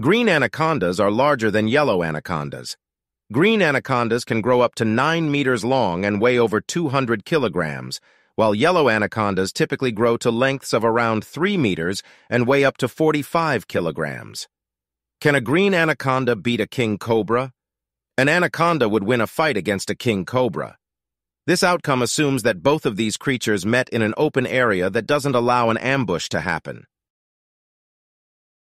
Green anacondas are larger than yellow anacondas. Green anacondas can grow up to 9 meters long and weigh over 200 kilograms, while yellow anacondas typically grow to lengths of around 3 meters and weigh up to 45 kilograms. Can a green anaconda beat a king cobra? An anaconda would win a fight against a king cobra. This outcome assumes that both of these creatures met in an open area that doesn't allow an ambush to happen.